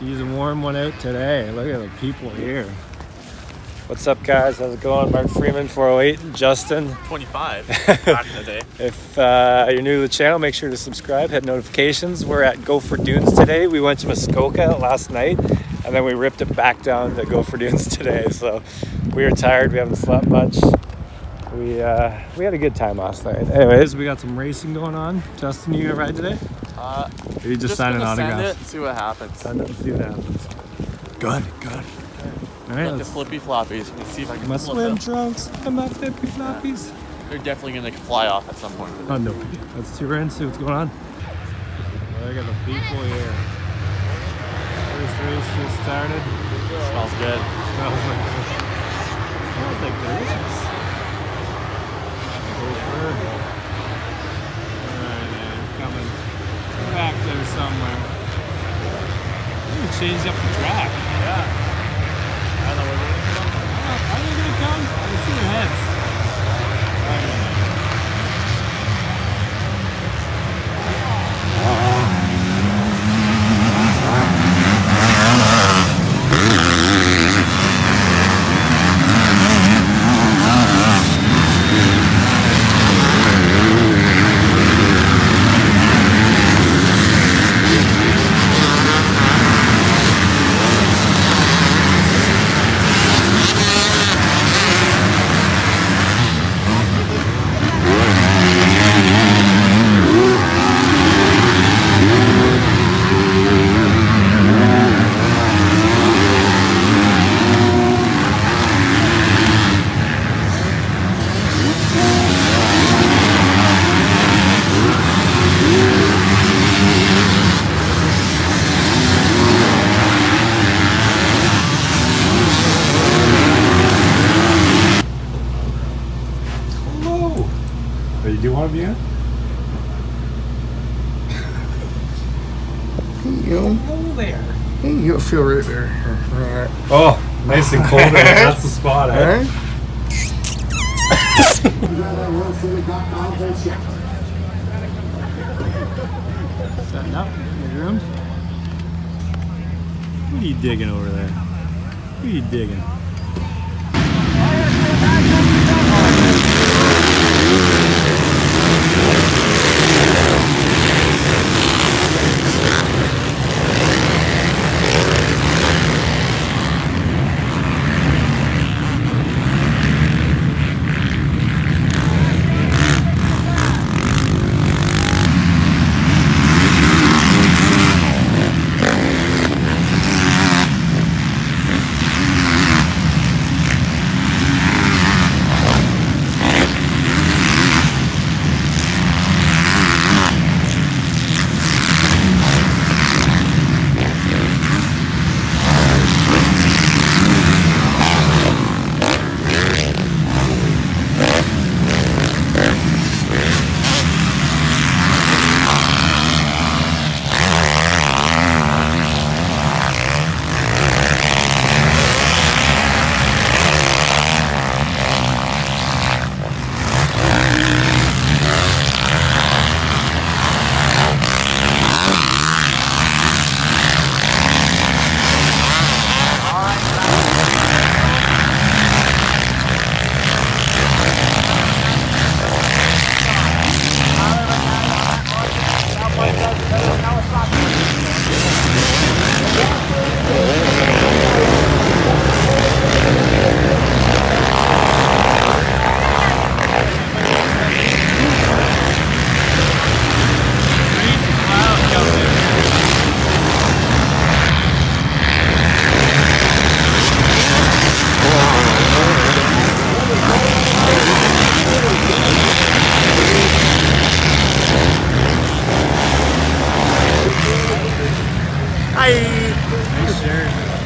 She's a warm one out today. Look at the people here. What's up, guys? How's it going? Mark Freeman, 408, Justin. 25. Back in the day. If you're new to the channel, make sure to subscribe, hit notifications. We're at Gopher Dunes today. We went to Muskoka last night, and then we ripped it back down to Gopher Dunes today. So we were tired. We haven't slept much. We had a good time last night. Anyways, we got some racing going on. Justin, you gonna ride today? Or you just sign an autograph? Send it and see what happens. Send it and see what happens. Good, good. All right, the flippy floppies. Let's see if I can. My swim trunks and my flippy floppies. Yeah. They're definitely gonna fly off at some point. Oh no! Let's see what's going on. Look at the people here. First race just started. Smells good. Smells like good. Smells like delicious. Over. All right, they're coming back there somewhere. We changed up the track. Yeah. I don't know where they're going to come. Are they going to come? I can see their heads. You'll feel right there. Right. Oh, nice and cold. That's the spot, eh? Right? Setting up in your room. What are you digging over there? What are you digging?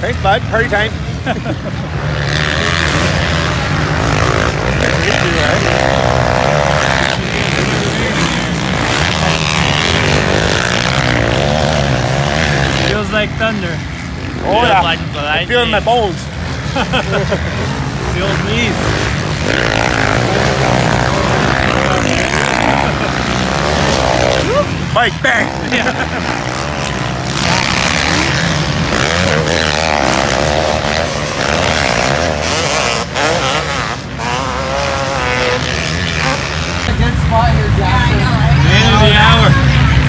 Thanks, bud. Party time. Feels like thunder. Oh, yeah. I'm feeling my bones. Feels knees. Bike, bang. Yeah.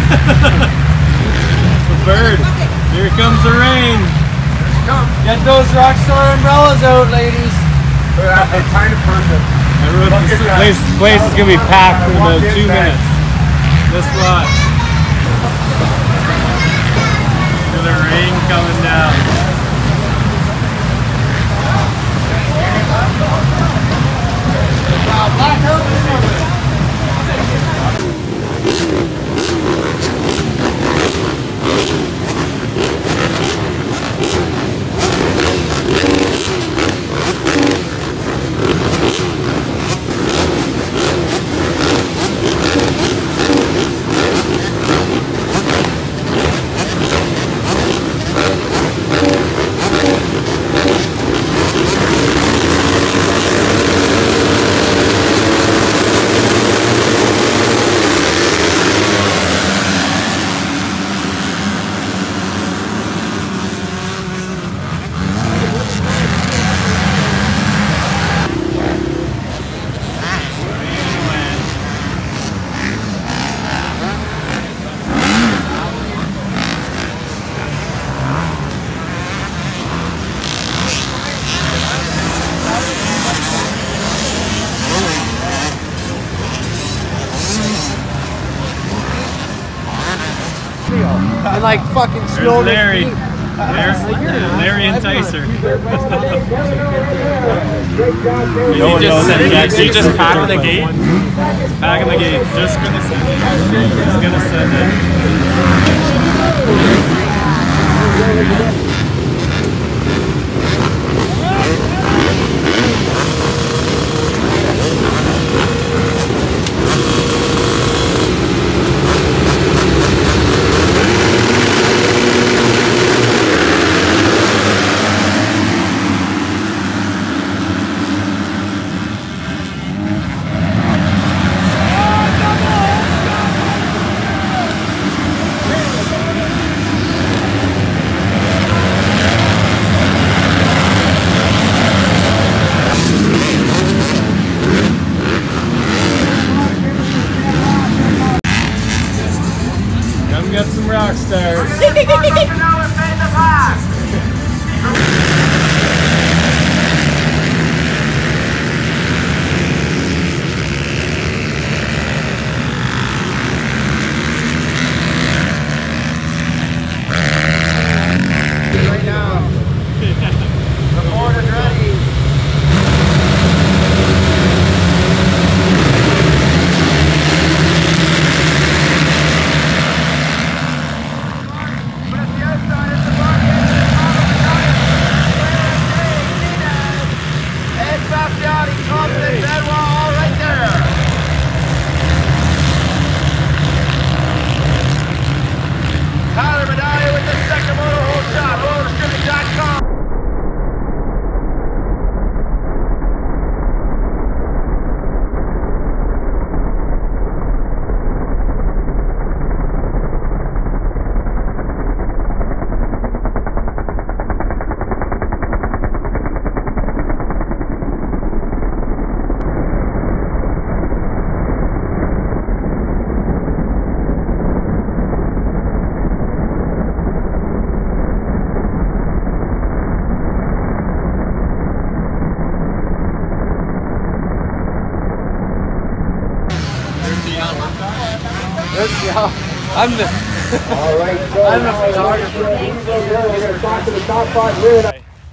The bird. Here comes the rain. Here it comes. Get those Rockstar umbrellas out, ladies. I'm trying to perfect. This place is going to be packed for about 2 minutes. Just watch. Look at the rain coming down. And like fucking snow. Larry Enticer. You just packing the gate? Packing the gate. Just gonna send it. Just gonna send it. Got some Rockstars. Right now, the board is ready.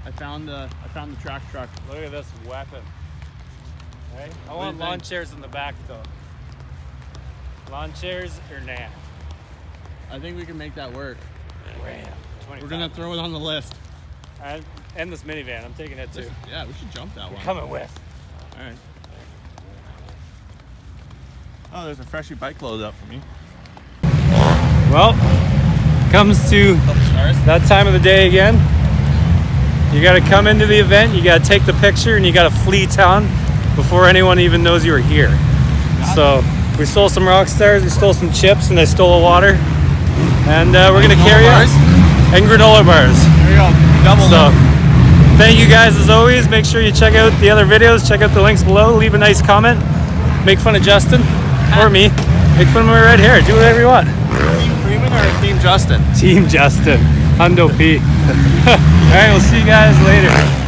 I found the track truck. Look at this weapon. Right? I want lawn chairs in the back though. Lawn chairs or nah? I think we can make that work. We're gonna throw it on the list. And this minivan, I'm taking it too. Yeah, we should jump that one. Coming with. All right. Oh, there's a freshie bike load up for me. Well, comes to that time of the day again. You gotta come into the event, you gotta take the picture, and you gotta flee town before anyone even knows you were here. So we stole some Rockstars, we stole some chips, and I stole a water. And we're gonna carry on. And granola bars. There you go. Double. So thank you guys as always. Make sure you check out the other videos, check out the links below, leave a nice comment, make fun of Justin or me, make fun of my red hair, do whatever you want. filming or Team Justin? Team Justin. Hundo P. All right, we'll see you guys later.